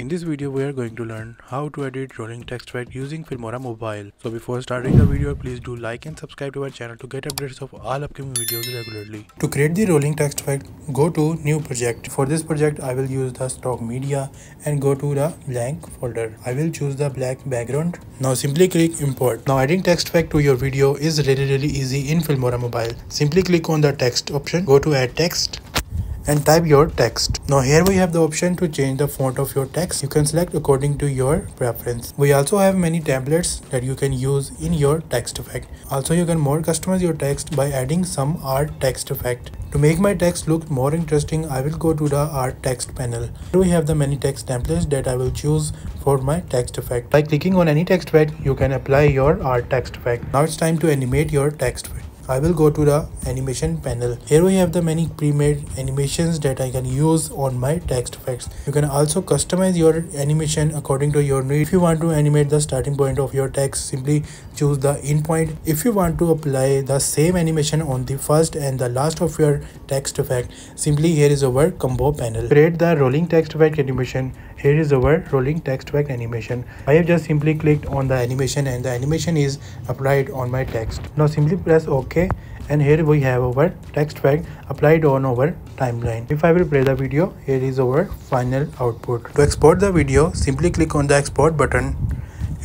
In this video we are going to learn how to edit rolling text track using Filmora Mobile. So before starting the video, please do like and subscribe to our channel to get updates of all upcoming videos regularly. To create the rolling text track, go to new project. For this project I will use the stock media and go to the blank folder. I will choose the black background. Now simply click import. Now adding text track to your video is really easy in Filmora Mobile. Simply click on the text option, go to add text and type your text. Now here we have the option to change the font of your text. You can select according to your preference. We also have many templates that you can use in your text effect. Also you can more customize your text by adding some art text effect. To make my text look more interesting, I will go to the art text panel. Here we have the many text templates that I will choose for my text effect. By clicking on any text effect, you can apply your art text effect. Now it's time to animate your text effect. I will go to the animation panel. Here we have the many pre-made animations that I can use on my text effects. You can also customize your animation according to your need. If you want to animate the starting point of your text, simply choose the in point. If you want to apply the same animation on the first and the last of your text effect, simply here is our combo panel. Create the rolling text effect animation. Here is our rolling text effect animation. I have just simply clicked on the animation and the animation is applied on my text. Now simply press OK and here we have our text effect applied on our timeline. If I will play the video, here is our final output. To export the video, simply click on the export button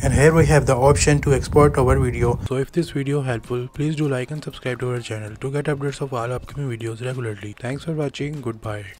and here we have the option to export our video. So if this video helpful, please do like and subscribe to our channel to get updates of all upcoming videos regularly. Thanks for watching. Goodbye.